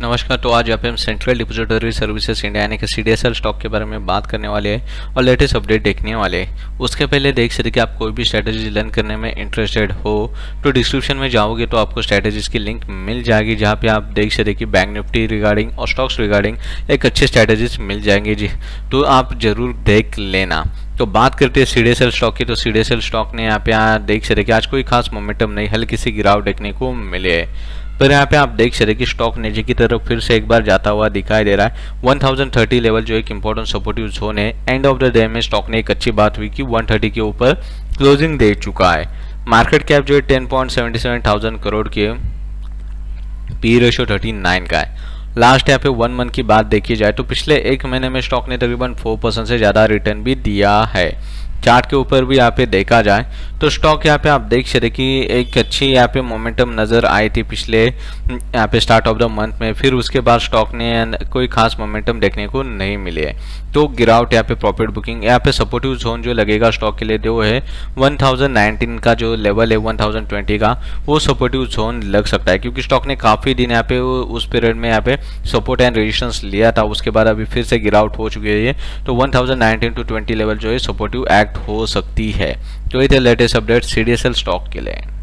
नमस्कार। तो आज यहाँ पे हम सेंट्रल डिपोजिटरी सर्विसेज इंडिया यानी कि CDSL स्टॉक के बारे में बात करने वाले हैं और लेटेस्ट अपडेट देखने वाले हैं। उसके पहले देख सकते कि आप कोई भी स्ट्रैटेजी लर्न करने में इंटरेस्टेड हो तो डिस्क्रिप्शन में जाओगे तो आपको स्ट्रैटेजीज की लिंक मिल जाएगी, जहाँ पे आप देख सकते कि बैंक निफ्टी रिगार्डिंग और स्टॉक्स रिगार्डिंग एक अच्छे स्ट्रैटेजीज मिल जाएंगे जी, तो आप जरूर देख लेना। तो बात करते हैं CDSL स्टॉक की। तो CDSL स्टॉक ने यहाँ पे देख सकते कि आज कोई खास मोमेंटम नहीं, हल्की सी गिरावट देखने को मिले, पर यहाँ पे आप देख सकते कि स्टॉक नीचे की तरफ फिर से एक बार जाता हुआ दिखाई दे रहा है। 1030 लेवल जो एक इंपॉर्टेंट सपोर्टिव जोन है, एंड ऑफ द डे में स्टॉक ने एक अच्छी बात हुई कि 130 के ऊपर क्लोजिंग दे चुका है। मार्केट कैप जो है 10.77,000 करोड़ की है, पी रेशो 39 का है। लास्ट यहाँ पे 1 मंथ की बात देखी जाए तो पिछले 1 महीने में स्टॉक ने तकरीबन 4% से ज़्यादा रिटर्न भी दिया है। चार्ट के ऊपर भी यहाँ पे देखा जाए तो स्टॉक यहाँ पे आप देख सकते कि एक अच्छी यहाँ पे मोमेंटम नज़र आई थी पिछले यहाँ पे स्टार्ट ऑफ द मंथ में, फिर उसके बाद स्टॉक ने कोई खास मोमेंटम देखने को नहीं मिले, तो गिरावट यहाँ पे प्रॉफिट बुकिंग। यहाँ पे सपोर्टिव जोन जो लगेगा स्टॉक के लिए जो है 1019 का जो लेवल है 1020 का, वो सपोर्टिव जोन लग सकता है, क्योंकि स्टॉक ने काफ़ी दिन यहाँ पे उस पीरियड में यहाँ पे सपोर्ट एंड रेजिस्टेंस लिया था, उसके बाद अभी फिर से गिरावट हो चुकी है, तो 1019 to 20 लेवल जो है सपोर्टिव एक्ट हो सकती है। तो ये थे लेटेस्ट अपडेट CDSL स्टॉक के लिए।